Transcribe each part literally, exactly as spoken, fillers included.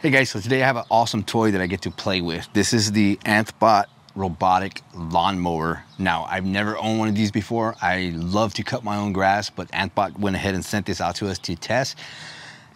Hey guys, so today I have an awesome toy that I get to play with. This is the AnthBot robotic lawnmower. Now, I've never owned one of these before. I love to cut my own grass, but AnthBot went ahead and sent this out to us to test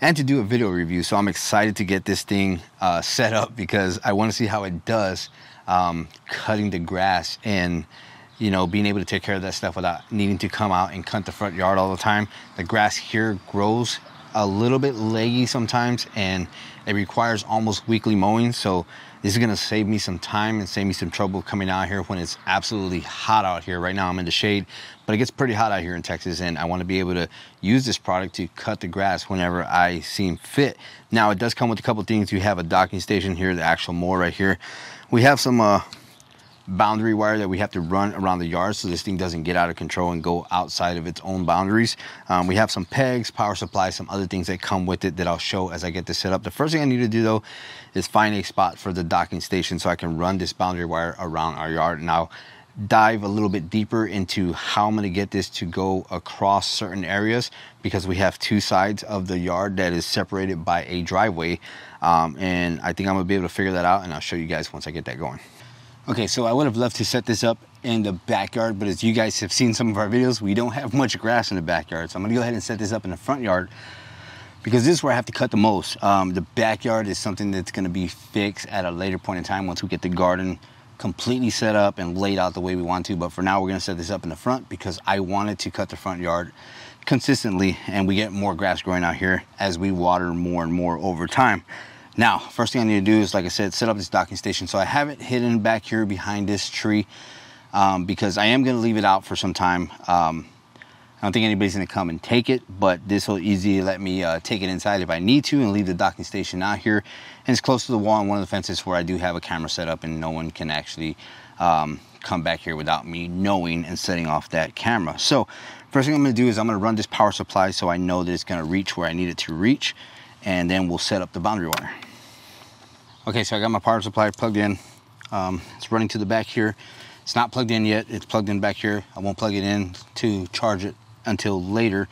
and to do a video review. So I'm excited to get this thing uh, set up because I want to see how it does um, cutting the grass and, you know, being able to take care of that stuff without needing to come out and cut the front yard all the time. The grass here grows a little bit leggy sometimes, and it requires almost weekly mowing. So this is gonna save me some time and save me some trouble coming out here when it's absolutely hot out here. Right now I'm in the shade, but it gets pretty hot out here in Texas, and I wanna be able to use this product to cut the grass whenever I seem fit. Now, it does come with a couple things. You have a docking station here, the actual mower right here. We have some uh, boundary wire that we have to run around the yard so this thing doesn't get out of control and go outside of its own boundaries. Um, we have some pegs, power supply, some other things that come with it that I'll show as I get this set up. The first thing I need to do though is find a spot for the docking station so I can run this boundary wire around our yard, and I'll dive a little bit deeper into how I'm going to get this to go across certain areas because we have two sides of the yard that is separated by a driveway, um, and I think I'm gonna be able to figure that out, and I'll show you guys once I get that going. Okay, so I would have loved to set this up in the backyard, but as you guys have seen some of our videos, we don't have much grass in the backyard. So I'm gonna go ahead and set this up in the front yard because this is where I have to cut the most. Um, the backyard is something that's gonna be fixed at a later point in time once we get the garden completely set up and laid out the way we want to. But for now, we're gonna set this up in the front because I wanted to cut the front yard consistently, and we get more grass growing out here as we water more and more over time. Now, first thing I need to do is, like I said, set up this docking station. So I have it hidden back here behind this tree um, because I am going to leave it out for some time. Um, I don't think anybody's going to come and take it, but this will easily let me uh, take it inside if I need to and leave the docking station out here. And it's close to the wall and one of the fences where I do have a camera set up, and no one can actually um, come back here without me knowing and setting off that camera. So first thing I'm going to do is I'm going to run this power supply so I know that it's going to reach where I need it to reach, and then we'll set up the boundary wire. Okay, so I got my power supply plugged in. Um, it's running to the back here. It's not plugged in yet, it's plugged in back here. I won't plug it in to charge it until later,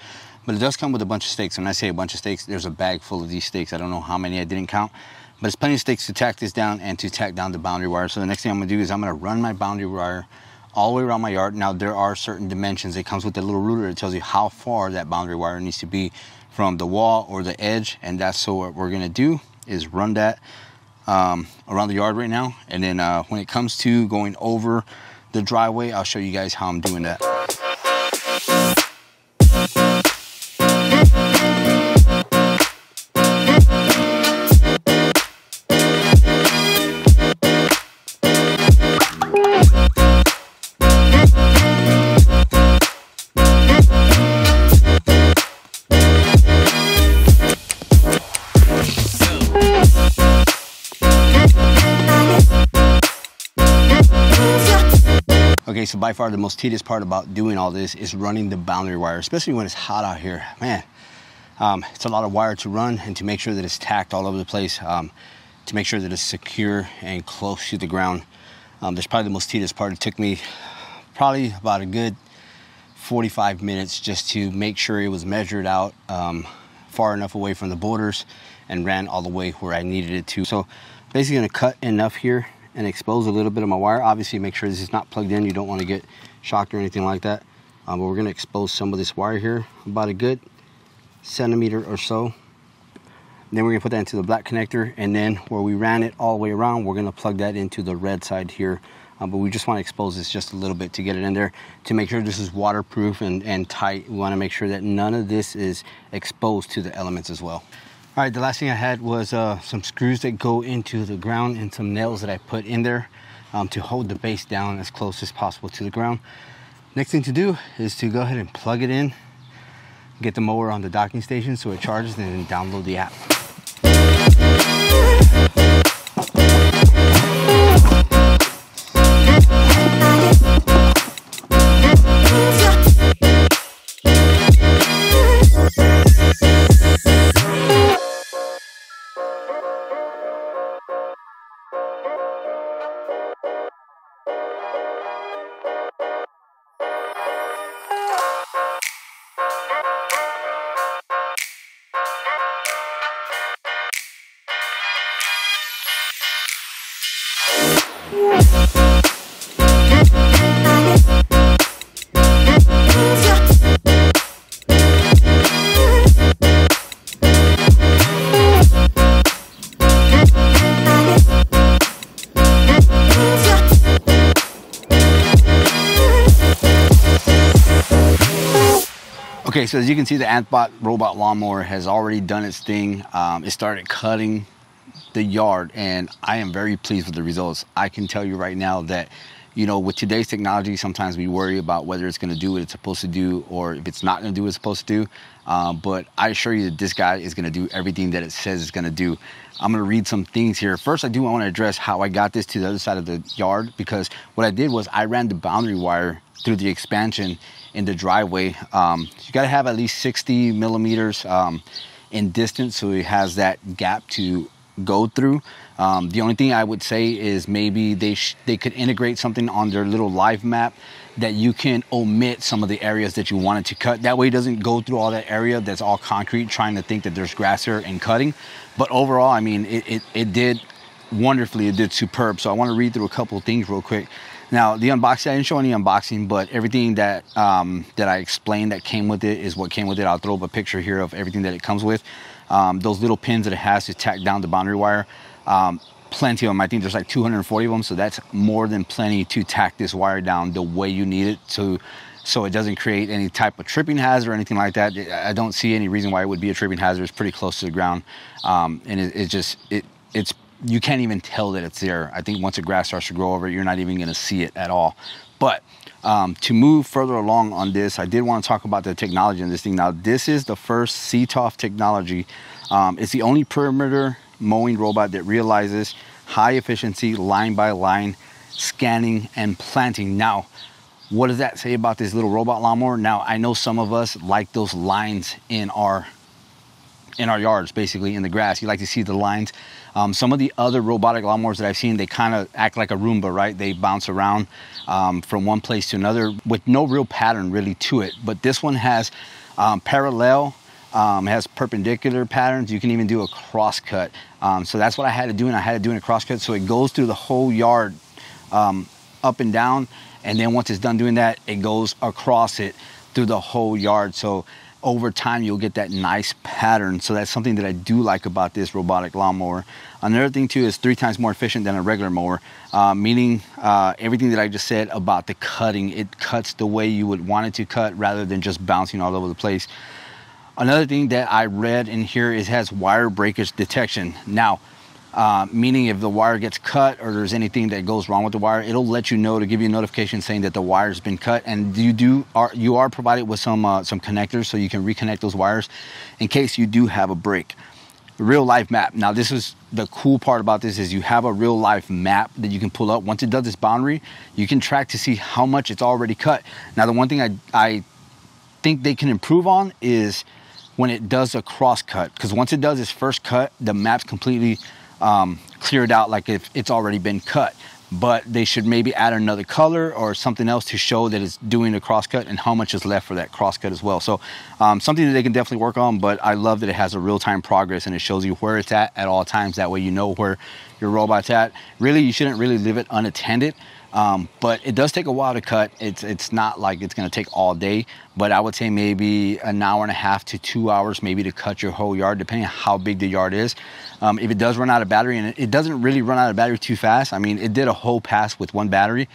but it does come with a bunch of stakes. When I say a bunch of stakes, there's a bag full of these stakes. I don't know how many, I didn't count, but it's plenty of stakes to tack this down and to tack down the boundary wire. So the next thing I'm gonna do is I'm gonna run my boundary wire all the way around my yard. Now, there are certain dimensions. It comes with a little ruler that tells you how far that boundary wire needs to be from the wall or the edge, and that's so what we're gonna do is run that um, around the yard right now, and then uh, when it comes to going over the driveway, I'll show you guys how I'm doing that. Okay, so by far the most tedious part about doing all this is running the boundary wire, especially when it's hot out here. Man, um, it's a lot of wire to run and to make sure that it's tacked all over the place, um, to make sure that it's secure and close to the ground. Um, that's probably the most tedious part. It took me probably about a good forty-five minutes just to make sure it was measured out um, far enough away from the borders and ran all the way where I needed it to. So basically gonna cut enough here and expose a little bit of my wire. Obviously, make sure this is not plugged in. You don't want to get shocked or anything like that. Um, but we're going to expose some of this wire here, about a good centimeter or so. And then we're going to put that into the black connector, and then where we ran it all the way around, we're going to plug that into the red side here. Um, but we just want to expose this just a little bit to get it in there, to make sure this is waterproof and, and tight. We want to make sure that none of this is exposed to the elements as well. All right, the last thing I had was uh, some screws that go into the ground and some nails that I put in there um, to hold the base down as close as possible to the ground. Next thing to do is to go ahead and plug it in, get the mower on the docking station so it charges, and then download the app. Okay, so as you can see, the AnthBot robot lawnmower has already done its thing. Um, it started cutting the yard, and I am very pleased with the results. I can tell you right now that, you know, with today's technology, sometimes we worry about whether it's going to do what it's supposed to do or if it's not going to do what it's supposed to do. Uh, but I assure you that this guy is going to do everything that it says it's going to do. I'm going to read some things here. First, I do want to address how I got this to the other side of the yard, because what I did was I ran the boundary wire through the expansion in the driveway. Um, you got to have at least sixty millimeters um, in distance, so it has that gap to go through. Um, the only thing I would say is maybe they sh they could integrate something on their little live map that you can omit some of the areas that you wanted to cut. That way it doesn't go through all that area that's all concrete trying to think that there's grass here and cutting. But overall, I mean, it, it, it did wonderfully. It did superb. So I want to read through a couple of things real quick. Now, the unboxing, I didn't show any unboxing, but everything that um, that I explained that came with it is what came with it. I'll throw up a picture here of everything that it comes with. Um, those little pins that it has to tack down the boundary wire, um, plenty of them. I think there's like two hundred forty of them, so that's more than plenty to tack this wire down the way you need it to, so it doesn't create any type of tripping hazard or anything like that. I don't see any reason why it would be a tripping hazard. It's pretty close to the ground, um, and it, it just it it's you can't even tell that it's there. I think once the grass starts to grow over it, you're not even going to see it at all. But um, to move further along on this, I did want to talk about the technology in this thing. Now, this is the first C ToF technology. Um, it's the only perimeter mowing robot that realizes high efficiency line by line scanning and planting. Now, what does that say about this little robot lawnmower? Now, I know some of us like those lines in our in our yards, basically in the grass. You like to see the lines. Um, some of the other robotic lawnmowers that I've seen, they kind of act like a Roomba, right? They bounce around um, from one place to another with no real pattern really to it. But this one has um, parallel, um, has perpendicular patterns. You can even do a cross cut. Um, so that's what I had to do, and I had to do in a cross cut. So it goes through the whole yard um, up and down. And then once it's done doing that, it goes across it through the whole yard. So over time, you'll get that nice pattern. So that's something that I do like about this robotic lawnmower. Another thing too is three times more efficient than a regular mower, uh, meaning uh, everything that I just said about the cutting. It cuts the way you would want it to cut rather than just bouncing all over the place. Another thing that I read in here is it has wire breakage detection. Now, Uh, meaning if the wire gets cut or there's anything that goes wrong with the wire, it'll let you know to give you a notification saying that the wire's been cut. And you do are you are provided with some uh, some connectors so you can reconnect those wires in case you do have a break. Real life map. Now, this is the cool part about this is you have a real life map that you can pull up. Once it does this boundary, you can track to see how much it's already cut. Now, the one thing I I think they can improve on is when it does a cross cut, because once it does its first cut, the map's completely Um, cleared out, like if it's already been cut. But they should maybe add another color or something else to show that it's doing a cross cut and how much is left for that cross cut as well. So um, something that they can definitely work on, but I love that it has a real-time progress and it shows you where it's at at all times. That way you know where your robot's at. Really, you shouldn't really leave it unattended, um, but it does take a while to cut. It's, it's not like it's gonna take all day, but I would say maybe an hour and a half to two hours maybe to cut your whole yard, depending on how big the yard is. Um, if it does run out of battery, and it doesn't really run out of battery too fast. I mean, it did a whole pass with one battery,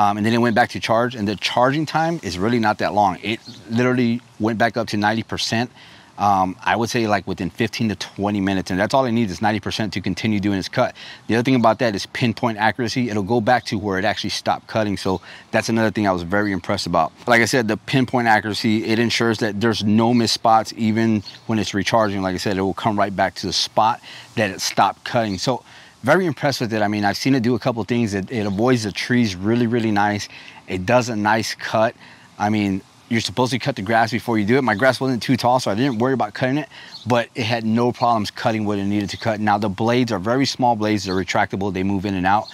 um, and then it went back to charge, and the charging time is really not that long. It literally went back up to ninety percent. Um, I would say like within fifteen to twenty minutes, and that's all it needs is ninety percent to continue doing its cut. The other thing about that is pinpoint accuracy. It'll go back to where it actually stopped cutting. So that's another thing I was very impressed about. Like I said, the pinpoint accuracy, it ensures that there's no missed spots. Even when it's recharging, like I said, it will come right back to the spot that it stopped cutting. So very impressed with it. I mean, I've seen it do a couple of things. It, it avoids the trees really, really nice. It does a nice cut. I mean, you're supposed to cut the grass before you do it. My grass wasn't too tall, so I didn't worry about cutting it, but it had no problems cutting what it needed to cut. Now, the blades are very small blades. They're retractable. They move in and out.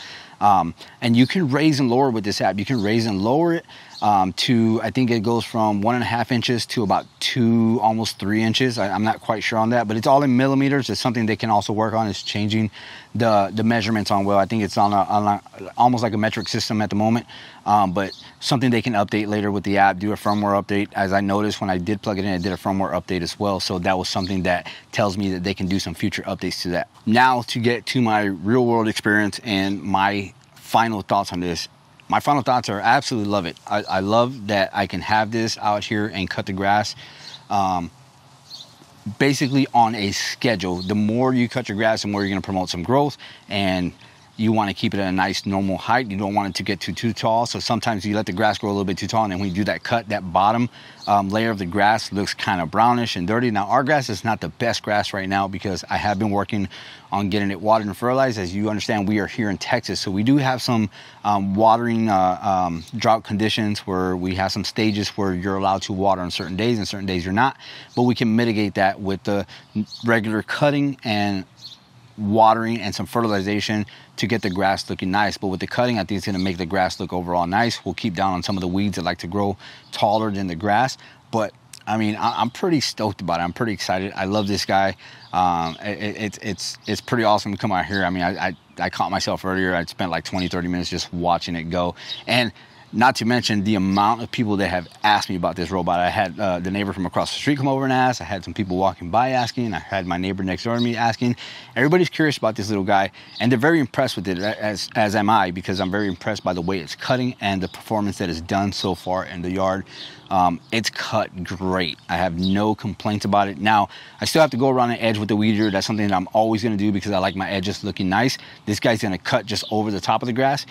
Um, and you can raise and lower with this app. You can raise and lower it um, to, I think it goes from one and a half inches to about two, almost three inches. I, I'm not quite sure on that, but it's all in millimeters. It's something they can also work on is changing the, the measurements on, well, I think it's on, a, on a, almost like a metric system at the moment, um, but something they can update later with the app, do a firmware update. As I noticed when I did plug it in, I did a firmware update as well. So that was something that tells me that they can do some future updates to that. Now to get to my real world experience and my final thoughts on this. My final thoughts are I absolutely love it. I, I love that I can have this out here and cut the grass. um, basically on a schedule. The more you cut your grass, the more you're going to promote some growth, and you want to keep it at a nice normal height. You don't want it to get too too tall. So sometimes you let the grass grow a little bit too tall, and then when you do that cut, that bottom um, layer of the grass looks kind of brownish and dirty. Now our grass is not the best grass right now because I have been working on getting it watered and fertilized. As you understand, we are here in Texas, so we do have some um, watering uh, um, drought conditions where we have some stages where you're allowed to water on certain days and certain days you're not, but we can mitigate that with the regular cutting and watering and some fertilization to get the grass looking nice. But with the cutting, I think it's going to make the grass look overall nice. We'll keep down on some of the weeds that like to grow taller than the grass. But I mean, I'm pretty stoked about it. I'm pretty excited. I love this guy. Um, it, it's it's it's pretty awesome to come out here. I mean, I, I I caught myself earlier. I spent like twenty, thirty minutes just watching it go. And not to mention the amount of people that have asked me about this robot. I had uh, the neighbor from across the street come over and ask. I had some people walking by asking. I had my neighbor next door to me asking. Everybody's curious about this little guy, and they're very impressed with it, as, as am I, because I'm very impressed by the way it's cutting and the performance that it's done so far in the yard. Um, it's cut great. I have no complaints about it. Now, I still have to go around the edge with the weed eater. That's something that I'm always going to do because I like my edges looking nice. This guy's going to cut just over the top of the grass.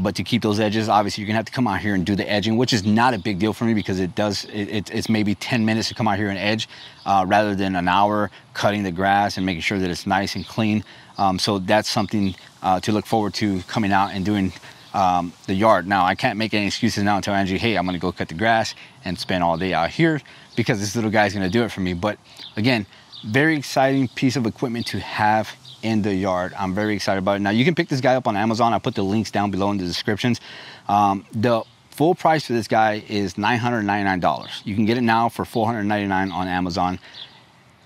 But to keep those edges, obviously, you're going to have to come out here and do the edging, which is not a big deal for me because it does, it, it, it's maybe ten minutes to come out here and edge uh, rather than an hour cutting the grass and making sure that it's nice and clean. Um, so that's something uh, to look forward to coming out and doing um, the yard. Now, I can't make any excuses now and tell Angie, hey, I'm going to go cut the grass and spend all day out here because this little guy's going to do it for me. But again, very exciting piece of equipment to have in the yard. I'm very excited about it. Now you can pick this guy up on Amazon. I put the links down below in the descriptions. Um, the full price for this guy is nine hundred ninety-nine dollars. You can get it now for four hundred ninety-nine dollars on Amazon.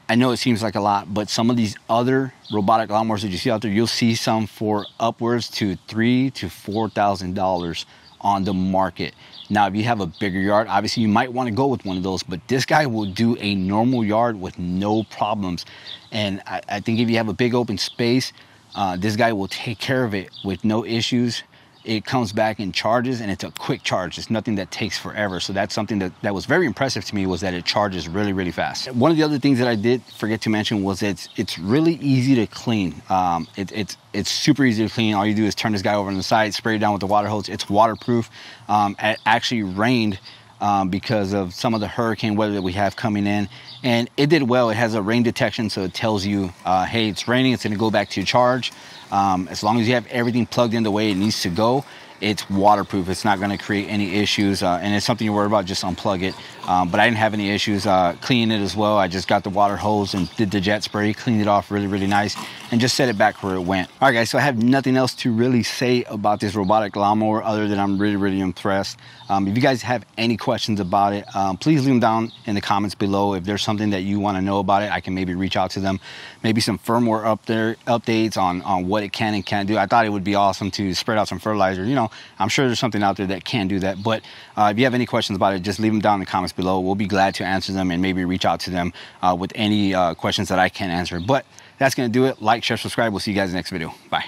I know it seems like a lot, but some of these other robotic lawnmowers that you see out there, you'll see some for upwards to three to four thousand dollars on the market. Now, if you have a bigger yard, obviously you might want to go with one of those, but this guy will do a normal yard with no problems. And I, I think if you have a big open space, uh, this guy will take care of it with no issues. It comes back in charges, and it's a quick charge. It's nothing that takes forever. So that's something that, that was very impressive to me, was that it charges really, really fast. One of the other things that I did forget to mention was it's it's really easy to clean. Um, it, it's it's super easy to clean. All you do is turn this guy over on the side, spray it down with the water hose. It's waterproof. Um, it actually rained um, because of some of the hurricane weather that we have coming in, and it did well. It has a rain detection, so it tells you, uh, hey, it's raining. It's going to go back to your charge. Um, as long as you have everything plugged in the way it needs to go, it's waterproof. It's not going to create any issues. Uh, and it's something you worry about, just unplug it. Um, but I didn't have any issues uh, cleaning it as well. I just got the water hose and did the jet spray, cleaned it off really, really nice, and just set it back where it went. All right, guys, so I have nothing else to really say about this robotic lawnmower other than I'm really, really impressed. Um, if you guys have any questions about it, um, please leave them down in the comments below. If there's something that you want to know about it, I can maybe reach out to them. Maybe some firmware up there, updates on, on what it can and can't do. I thought it would be awesome to spread out some fertilizer. You know, I'm sure there's something out there that can do that. But uh, if you have any questions about it, just leave them down in the comments below. We'll be glad to answer them and maybe reach out to them uh, with any uh, questions that I can't answer. But that's going to do it. Like, share, subscribe. We'll see you guys in the next video. Bye.